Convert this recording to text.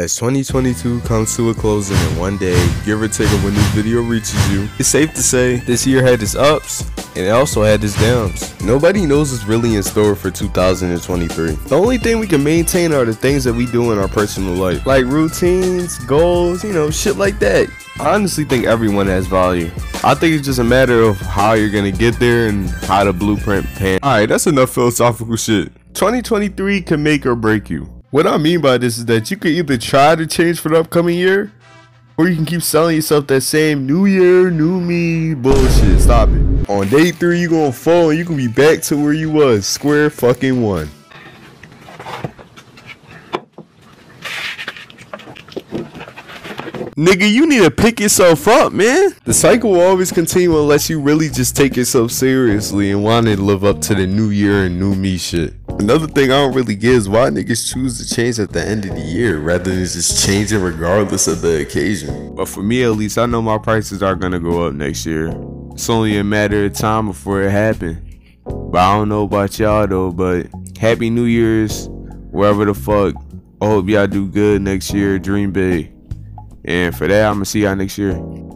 As 2022 comes to a close in one day, give or take of when this video reaches you, it's safe to say this year had its ups and it also had its downs. Nobody knows what's really in store for 2023. The only thing we can maintain are the things that we do in our personal life, like routines, goals, you know, shit like that. I honestly think everyone has value. I think it's just a matter of how you're gonna get there and how the blueprint pans. Alright, that's enough philosophical shit. 2023 can make or break you. What I mean by this is that you can either try to change for the upcoming year, or you can keep selling yourself that same new year, new me bullshit. Stop it. On day 3, you're gonna fall and you're gonna be back to where you was, square fucking one. Nigga, you need to pick yourself up, man. The cycle will always continue unless you really just take yourself seriously and want to live up to the new year and new me shit. Another thing I don't really get is why niggas choose to change at the end of the year rather than just changing regardless of the occasion. But for me at least, I know my prices are gonna go up next year. It's only a matter of time before it happens. But I don't know about y'all though, but Happy New Year's, wherever the fuck. I hope y'all do good next year, Dream Bay. And for that, I'm gonna see y'all next year.